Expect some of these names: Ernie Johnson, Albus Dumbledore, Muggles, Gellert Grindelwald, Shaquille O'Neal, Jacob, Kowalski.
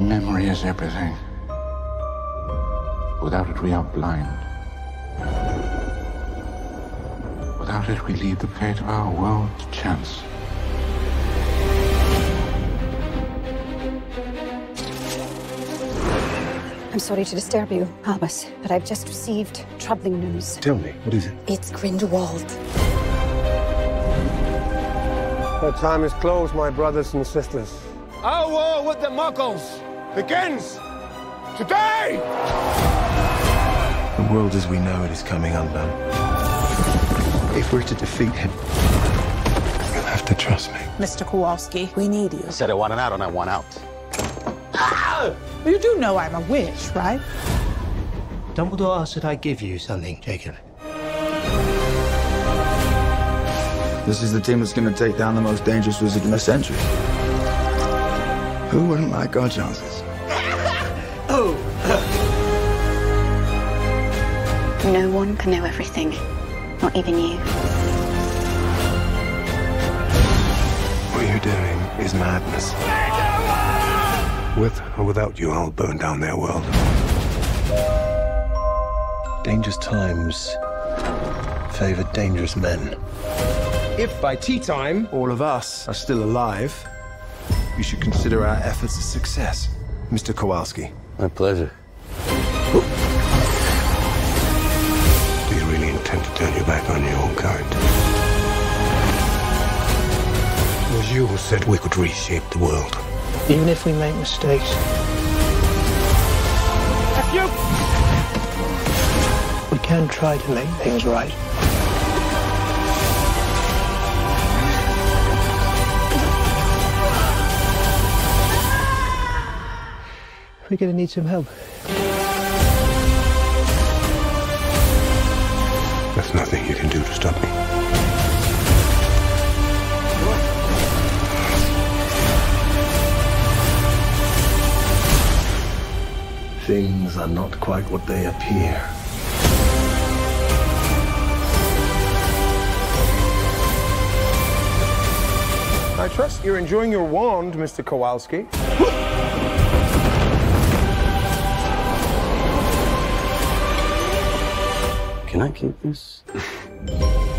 Memory is everything. Without it, we are blind. Without it, we leave the fate of our world to chance. I'm sorry to disturb you, Albus, but I've just received troubling news. Tell me, what is it? It's Grindelwald. The time is closed, my brothers and sisters. Our war with the Muggles begins today! The world as we know it is coming undone. If we're to defeat him, you'll have to trust me. Mr. Kowalski, we need you. I said I want an out and I want out. You do know I'm a witch, right? Dumbledore asked that I give you something, Jacob. This is the team that's going to take down the most dangerous wizard in a century. Who wouldn't like our chances? Oh! No one can know everything, not even you. What you're doing is madness. With or without you, I'll burn down their world. Dangerous times favor dangerous men. If by tea time all of us are still alive, you should consider our efforts a success, Mr. Kowalski. My pleasure. Do you really intend to turn your back on your own kind? It was you who said we could reshape the world. Even if we make mistakes. We can try to make things right. We're going to need some help. There's nothing you can do to stop me. Things are not quite what they appear. I trust you're enjoying your wand, Mr. Kowalski. Can I keep this?